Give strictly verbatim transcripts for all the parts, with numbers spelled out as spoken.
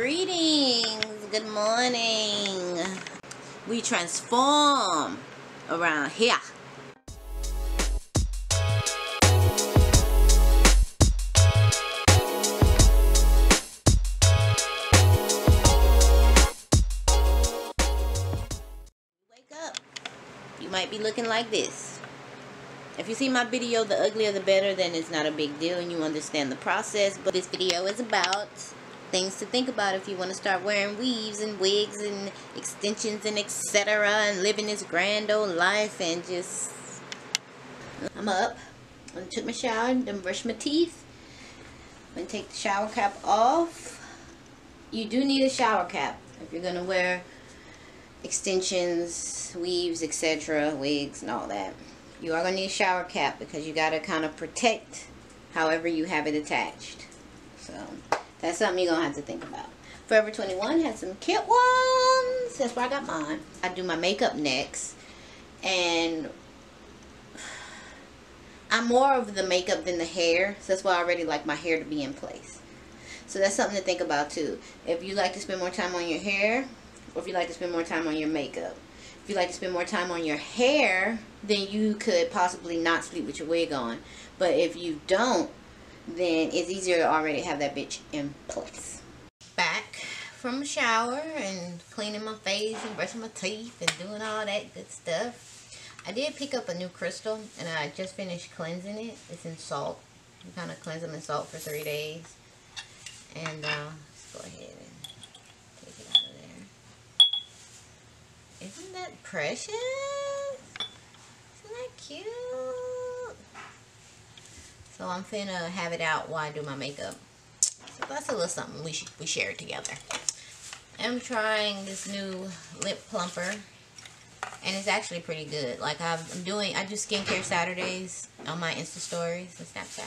Greetings, good morning. We transform around here. Wake up, you might be looking like this. If you see my video, the uglier the better, then it's not a big deal and you understand the process. But this video is about things to think about if you want to start wearing weaves and wigs and extensions and et cetera and living this grand old life. And just, I'm up. I took my shower and then brushed my teeth. I'm going to take the shower cap off. You do need a shower cap if you're going to wear extensions, weaves, et cetera, wigs and all that. You are going to need a shower cap because you got to kind of protect however you have it attached. So that's something you're going to have to think about. Forever twenty-one has some cute ones. That's where I got mine. I do my makeup next. And I'm more of the makeup than the hair. So that's why I already like my hair to be in place. So that's something to think about too. If you like to spend more time on your hair, or if you like to spend more time on your makeup. If you like to spend more time on your hair, then you could possibly not sleep with your wig on. But if you don't, then it's easier to already have that bitch in place. Back from the shower and cleaning my face and brushing my teeth and doing all that good stuff. I did pick up a new crystal and I just finished cleansing it. It's in salt. You kind of cleanse them in salt for three days. And uh, let's go ahead and take it out of there. Isn't that precious? Isn't that cute? So I'm finna have it out while I do my makeup. So that's a little something we should, we share it together. I'm trying this new lip plumper, and it's actually pretty good. Like I'm doing, I do skincare Saturdays on my Insta stories and Snapchat.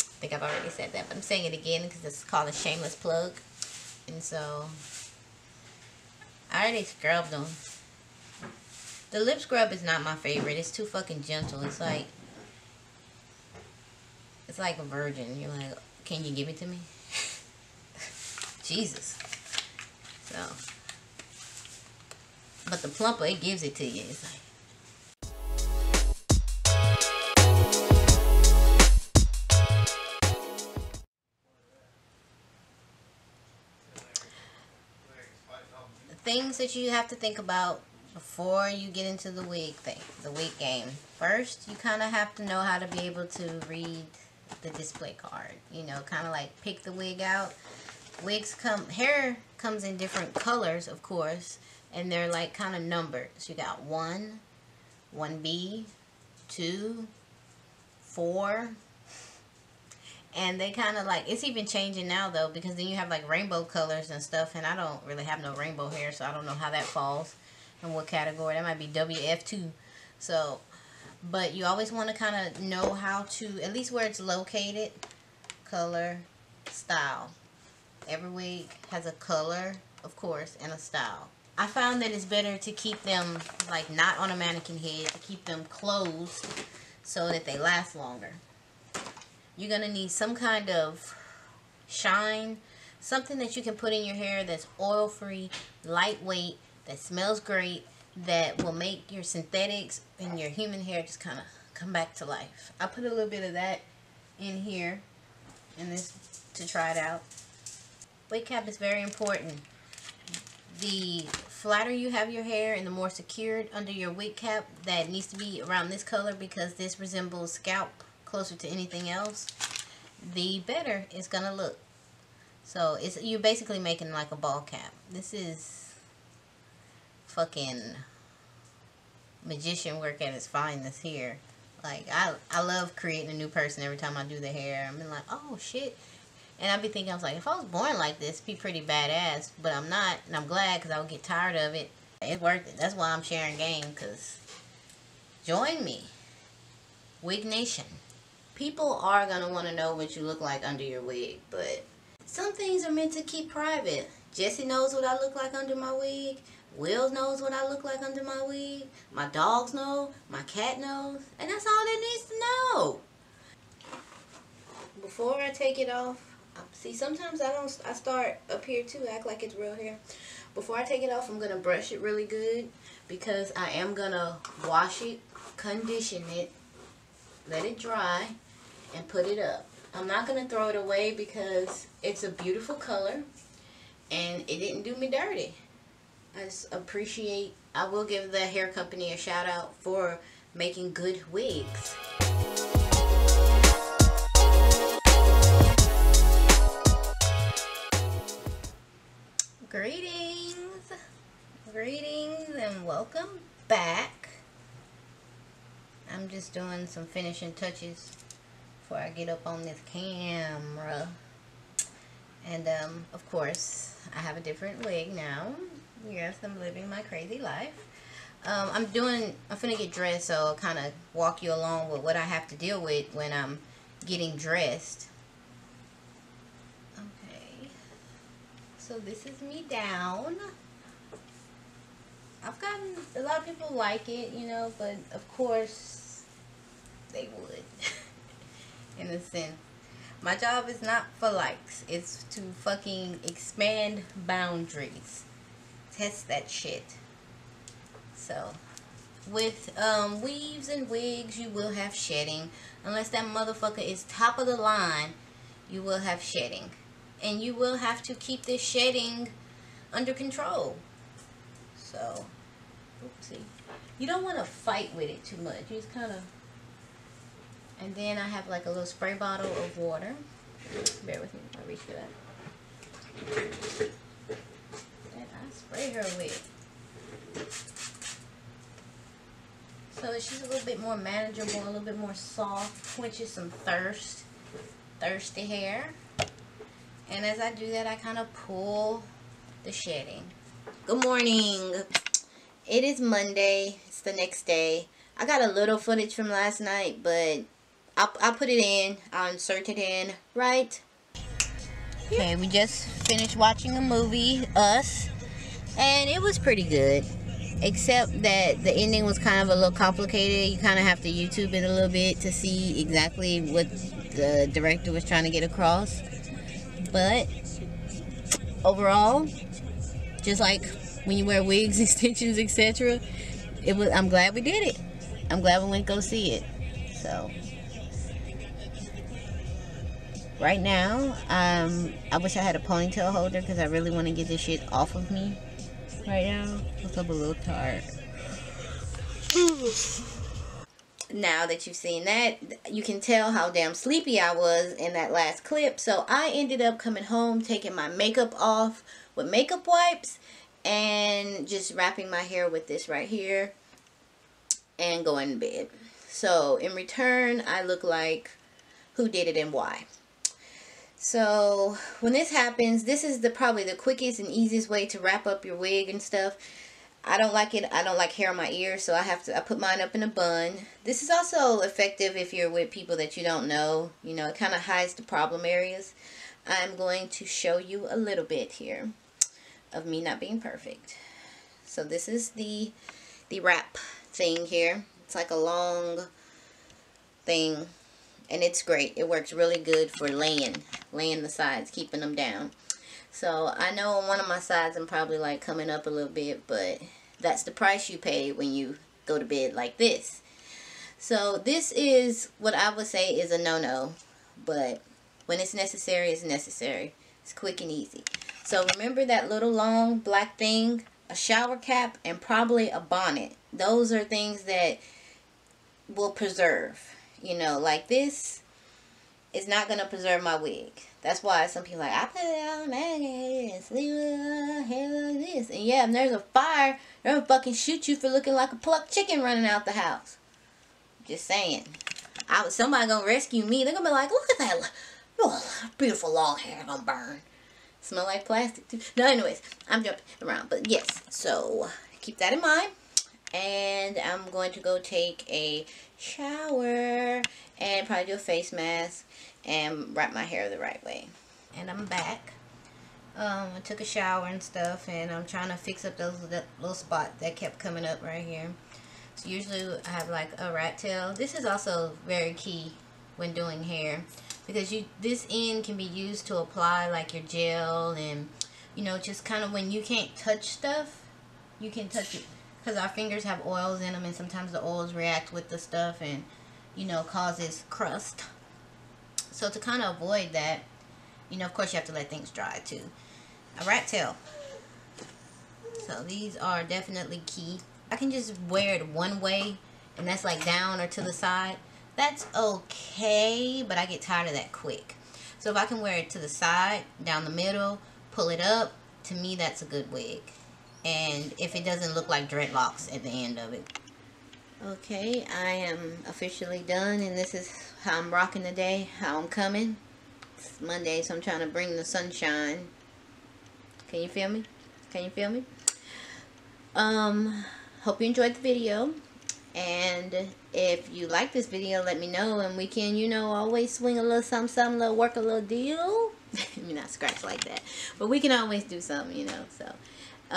I think I've already said that, but I'm saying it again because it's called a shameless plug. And so I already scrubbed them. The lip scrub is not my favorite. It's too fucking gentle. It's like, it's like a virgin. You're like, can you give it to me? Jesus. So. But the plumper, it gives it to you. It's like. The things that you have to think about before you get into the wig thing, the wig game. First, you kind of have to know how to be able to read the display card, you know, kind of like pick the wig out. Wigs come, hair comes in different colors, of course, and they're like kind of numbered. So you got one, one B, two, four, and they kind of like, it's even changing now though, because then you have like rainbow colors and stuff, and I don't really have no rainbow hair, so I don't know how that falls and what category. That might be W F two. So, but you always want to kind of know how to, at least where it's located, color, style. Every wig has a color, of course, and a style. I found that it's better to keep them, like, not on a mannequin head, to keep them closed so that they last longer. You're going to need some kind of shine, something that you can put in your hair that's oil-free, lightweight, that smells great, that will make your synthetics and your human hair just kind of come back to life. I put a little bit of that in here, in this, to try it out. Wig cap is very important. The flatter you have your hair and the more secured under your wig cap, that needs to be around this color because this resembles scalp closer to anything else, the better it's gonna look. So it's, you're basically making like a ball cap. This is fucking magician work at its finest here. Like I, I love creating a new person every time I do the hair. I'm like, oh shit, and I be thinking, I was like, if I was born like this, it'd be pretty badass. But I'm not, and I'm glad because I would get tired of it. It's worth it. That's why I'm sharing game. Cause join me, Wig Nation. People are gonna want to know what you look like under your wig, but some things are meant to keep private. Jesse knows what I look like under my wig. Will knows what I look like under my wig. My dogs know. My cat knows. And that's all that needs to know. Before I take it off, See, sometimes I don't. I start up here too, act like it's real hair. Before I take it off, I'm gonna brush it really good because I am gonna wash it, condition it, let it dry, and put it up. I'm not gonna throw it away because it's a beautiful color, and it didn't do me dirty. I just appreciate. I will give the hair company a shout out for making good wigs. Greetings, greetings, and welcome back. I'm just doing some finishing touches before I get up on this camera. And, um, of course, I have a different wig now. Yes, I'm living my crazy life. Um, I'm doing, I'm finna get dressed, so I'll kind of walk you along with what I have to deal with when I'm getting dressed. Okay. So this is me down. I've gotten, a lot of people like it, you know, but of course, they would. In a sense. My job is not for likes. It's to fucking expand boundaries. Test that shit. So, with um, weaves and wigs, you will have shedding. Unless that motherfucker is top of the line, you will have shedding. And you will have to keep this shedding under control. So, oopsie. You don't want to fight with it too much. You just kind of... And then I have like a little spray bottle of water. Bear with me, I'll reach for that. And I spray her with. So she's a little bit more manageable, a little bit more soft, quenches some thirst, thirsty hair. And as I do that, I kind of pull the shedding. Good morning. It is Monday. It's the next day. I got a little footage from last night, but... I'll, I'll put it in. I'll insert it in right here. Okay, we just finished watching a movie, Us, and it was pretty good, except that the ending was kind of a little complicated. You kind of have to YouTube it a little bit to see exactly what the director was trying to get across. But overall, just like when you wear wigs, extensions, et cetera, it was. I'm glad we did it. I'm glad we went to go see it. So. Right now, um, I wish I had a ponytail holder because I really want to get this shit off of me. Right now, looks up a little tired. Now that you've seen that, you can tell how damn sleepy I was in that last clip. So I ended up coming home, taking my makeup off with makeup wipes, and just wrapping my hair with this right here, and going to bed. So in return, I look like who did it and why. So when this happens, this is the probably the quickest and easiest way to wrap up your wig and stuff. I don't like it. I don't like hair on my ears, so I have to I put mine up in a bun. This is also effective if you're with people that you don't know. You know, it kind of hides the problem areas. I'm going to show you a little bit here of me not being perfect. So this is the the wrap thing here. It's like a long thing. And it's great. It works really good for laying, laying the sides, keeping them down. So I know on one of my sides I'm probably like coming up a little bit, but that's the price you pay when you go to bed like this. So this is what I would say is a no-no, but when it's necessary, it's necessary. It's quick and easy. So remember that little long black thing, a shower cap, and probably a bonnet. Those are things that will preserve. You know, like this is not going to preserve my wig. That's why some people are like, I put it on my head and sleep with my hair like this. And yeah, if there's a fire, they're going to fucking shoot you for looking like a plucked chicken running out the house. Just saying. I, somebody going to rescue me. They're going to be like, look at that oh, beautiful long hair going to burn. Smell like plastic too. No, anyways, I'm jumping around. But yes, so keep that in mind. And I'm going to go take a shower and probably do a face mask and wrap my hair the right way. And I'm back. Um, I took a shower and stuff, and I'm trying to fix up those little spots that kept coming up right here. So usually I have like a rat tail. This is also very key when doing hair. because you this end can be used to apply like your gel, and you know, just kind of when you can't touch stuff, you can touch it, because our fingers have oils in them, and sometimes the oils react with the stuff and, you know, causes crust. So to kind of avoid that, you know, of course you have to let things dry too. A rat tail. So these are definitely key. I can just wear it one way, and that's like down or to the side. That's okay, but I get tired of that quick. So if I can wear it to the side, down the middle, pull it up, to me that's a good wig. And if it doesn't look like dreadlocks at the end of it. Okay, I am officially done, and this is how I'm rocking today, how I'm coming. It's Monday, so I'm trying to bring the sunshine. Can you feel me? Can you feel me? Um, hope you enjoyed the video, and if you like this video, let me know, and we can, you know, always swing a little something, something, little work, a little deal. I mean, not scratch like that, but we can always do something, you know, so,